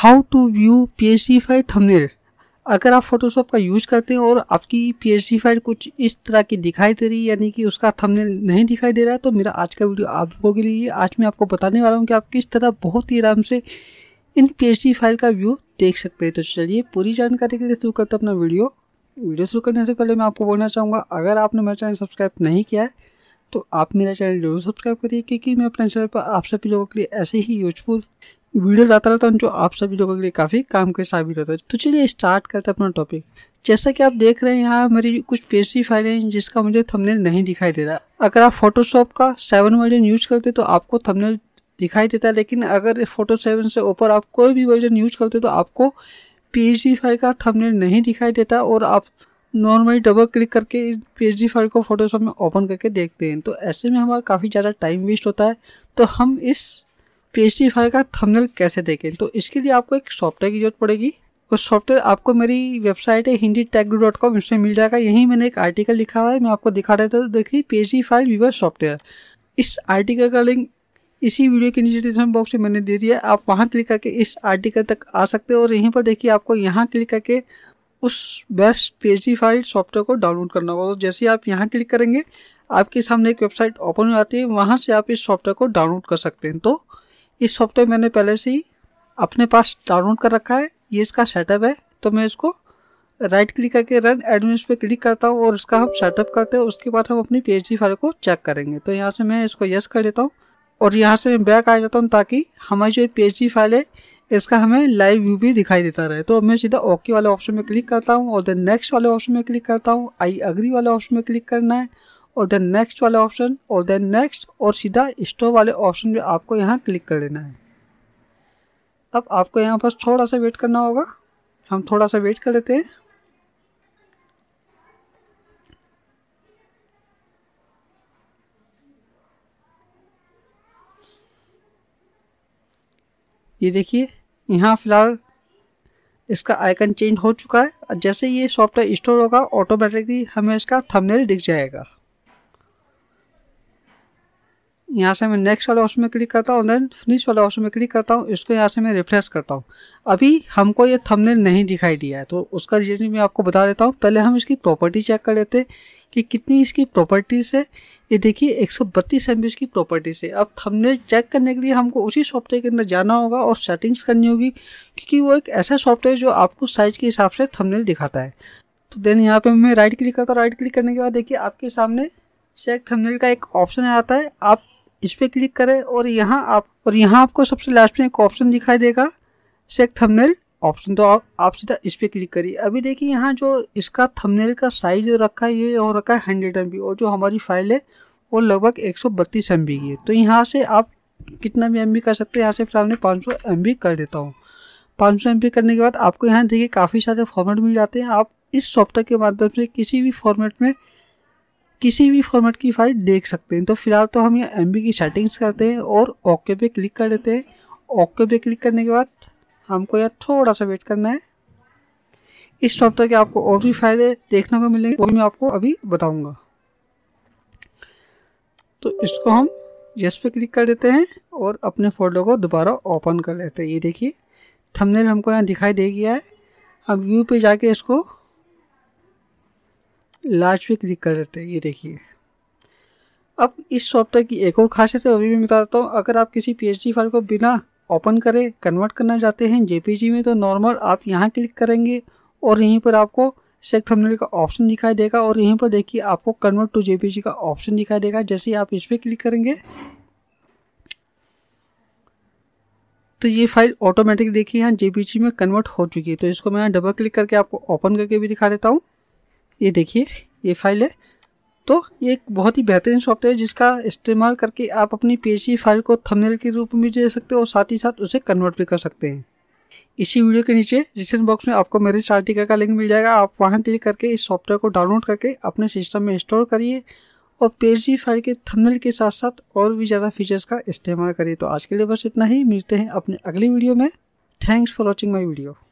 How to view PSD thumbnail. अगर आप Photoshop का यूज करते हैं और आपकी PSD फाइल कुछ इस तरह की दिखाई दे रही है, यानी कि उसका थंबनेल नहीं दिखाई दे रहा है, तो मेरा आज का वीडियो आप लोगों के लिए। आज मैं आपको बताने वाला हूं कि आप किस तरह बहुत ही आराम से इन PSD फाइल का व्यू देख सकते हैं। तो चलिए पूरी जानकारी के लिए शुरू करते हैं अपना वीडियो शुरू करने से पहले मैं आपको बोलना चाहूँगा, अगर आपने मेरा चैनल सब्सक्राइब नहीं किया है तो आप मेरा चैनल जरूर सब्सक्राइब करिए, क्योंकि मैं अपने चैनल पर आप सभी लोगों के लिए ऐसे ही यूजफुल वीडियो लाता रहता हूँ जो आप सभी लोगों के लिए काफ़ी काम के साबित होता है। तो चलिए स्टार्ट करते हैं अपना टॉपिक। जैसा कि आप देख रहे हैं, यहाँ मेरी कुछ PSD फाइलें हैं जिसका मुझे थंबनेल नहीं दिखाई दे रहा। अगर आप फोटोशॉप का 7 वर्जन यूज करते तो आपको थंबनेल दिखाई देता है, लेकिन अगर फोटो 7 से ऊपर आप कोई भी वर्जन यूज करते तो आपको PSD फाइल का थंबनेल नहीं दिखाई देता और आप नॉर्मली डबल क्लिक करके इस PSD फाइल को फोटोशॉप में ओपन करके देखते हैं। तो ऐसे में हमारा काफ़ी ज़्यादा टाइम वेस्ट होता है। तो हम इस PSD फाइल का थंबनेल कैसे देखें, तो इसके लिए आपको एक सॉफ्टवेयर की जरूरत पड़ेगी। उस सॉफ्टवेयर आपको मेरी वेबसाइट है hindi tech guru.com, उससे मिल जाएगा। यहीं मैंने एक आर्टिकल लिखा हुआ है, मैं आपको दिखा देता हूँ। देखिए, PSD फाइल व्यूअर सॉफ्टवेयर, इस आर्टिकल का लिंक इसी वीडियो के नीचे डिस्क्रिप्शन बॉक्स में मैंने दे दिया। आप वहाँ क्लिक करके इस आर्टिकल तक आ सकते हो और यहीं पर देखिए आपको यहाँ क्लिक करके उस बेस्ट PSD फाइल सॉफ्टवेयर को डाउनलोड करना होगा। तो जैसे आप यहाँ क्लिक करेंगे आपके सामने एक वेबसाइट ओपन हो जाती है, वहाँ से आप इस सॉफ्टवेयर को डाउनलोड कर सकते हैं। तो इस सॉफ्टवेयर मैंने पहले से ही अपने पास डाउनलोड कर रखा है, ये इसका सेटअप है। तो मैं इसको राइट क्लिक करके रन एडमिन्स पे क्लिक करता हूँ और इसका हम सेटअप करते हैं। उसके बाद हम अपनी PSD फाइल को चेक करेंगे। तो यहाँ से मैं इसको यस कर देता हूँ और यहाँ से मैं बैक आ जाता हूँ ताकि हमारी जो PSD फाइल है इसका हमें लाइव व्यू भी दिखाई देता रहे। तो मैं सीधा ओके वाले ऑप्शन में क्लिक करता हूँ और देन नेक्स्ट वाले ऑप्शन में क्लिक करता हूँ। आई अग्री वाले ऑप्शन में क्लिक करना है और देन नेक्स्ट वाले ऑप्शन और देन नेक्स्ट और सीधा स्टोर वाले ऑप्शन में आपको यहाँ क्लिक कर लेना है। अब आपको यहाँ पर थोड़ा सा वेट करना होगा, हम थोड़ा सा वेट कर लेते हैं। ये देखिए यहाँ फिलहाल इसका आइकन चेंज हो चुका है। जैसे ये सॉफ्टवेयर इंस्टॉल होगा ऑटोमेटिकली हमें इसका थंबनेल दिख जाएगा। यहाँ से मैं नेक्स्ट वाले ऑप्शन में क्लिक करता हूँ और देन फिनिश वाले ऑप्शन में क्लिक करता हूँ। इसको यहाँ से मैं रिफ्रेश करता हूँ। अभी हमको ये थंबनेल नहीं दिखाई दिया है, तो उसका रीजन मैं आपको बता देता हूँ। पहले हम इसकी प्रॉपर्टी चेक कर लेते हैं कि कितनी इसकी प्रॉपर्टीज़ है। ये देखिए 132 MB इसकी प्रॉपर्टीज़ है। अब थंबनेल चेक करने के लिए हमको उसी सॉफ्टवेयर के अंदर जाना होगा और सेटिंग्स करनी होगी, क्योंकि वो एक ऐसा सॉफ्टवेयर जो आपको साइज़ के हिसाब से थंबनेल दिखाता है। तो देन यहाँ पर मैं राइट क्लिक करता हूँ। राइट क्लिक करने के बाद देखिए आपके सामने चेक थंबनेल का एक ऑप्शन आता है। आप इस पर क्लिक करें और यहाँ आपको सबसे लास्ट में एक ऑप्शन दिखाई देगा, चेक थंबनेल ऑप्शन। तो आप सीधा इस पर क्लिक करिए। अभी देखिए यहाँ जो इसका थंबनेल का साइज रखा है ये हो रखा है 100 MB और जो हमारी फाइल है वो लगभग 132 MB की है। तो यहाँ से आप कितना भी MB कर सकते हैं, यहाँ से सामने 500 MB कर देता हूँ। 500 MB करने के बाद आपको यहाँ देखिए काफ़ी सारे फॉर्मेट मिल जाते हैं। आप इस सॉफ्टवेयर के माध्यम से किसी भी फॉर्मेट की फाइल देख सकते हैं। तो फिलहाल तो हम यहाँ MB की सेटिंग्स करते हैं और ओके पे क्लिक कर देते हैं। ओके पे क्लिक करने के बाद हमको यहाँ थोड़ा सा वेट करना है। इस सॉफ्टवेयर के आपको और भी फायदे देखने को मिलेंगे, वो भी मैं आपको अभी बताऊंगा। तो इसको हम यस पे क्लिक कर देते हैं और अपने फोल्डर को दोबारा ओपन कर लेते हैं। ये देखिए थंबनेल हमको यहाँ दिखाई दे गया है। अब व्यू पे जाके इसको लार्ज पे क्लिक कर देते हैं। ये देखिए अब इस सॉफ्टवेयर की एक और खासियत है, वो भी मैं बता देता हूँ। अगर आप किसी PSD फाइल को बिना ओपन करें कन्वर्ट करना चाहते हैं JPG में, तो नॉर्मल आप यहाँ क्लिक करेंगे और यहीं पर आपको चेक थंबनेल का ऑप्शन दिखाई देगा और यहीं पर देखिए आपको कन्वर्ट टू JPG का ऑप्शन दिखाई देगा। जैसे ही आप इस पर क्लिक करेंगे तो ये फाइल ऑटोमेटिक देखिए यहाँ JPG में कन्वर्ट हो चुकी है। तो इसको मैं डबल क्लिक करके आपको ओपन करके भी दिखा देता हूँ। ये देखिए ये फाइल है। तो ये एक बहुत ही बेहतरीन सॉफ्टवेयर है जिसका इस्तेमाल करके आप अपनी PSD फाइल को थंबनेल के रूप में दे सकते हो और साथ ही साथ उसे कन्वर्ट भी कर सकते हैं। इसी वीडियो के नीचे डिस्क्रिप्शन बॉक्स में आपको मेरे आर्टिकल का लिंक मिल जाएगा। आप वहां क्लिक करके इस सॉफ्टवेयर को डाउनलोड करके अपने सिस्टम में इंस्टॉल करिए और PSD फाइल के थंबनेल के साथ साथ और भी ज़्यादा फीचर्स का इस्तेमाल करिए। तो आज के लिए बस इतना ही, मिलते हैं अपने अगली वीडियो में। Thanks for watching my video.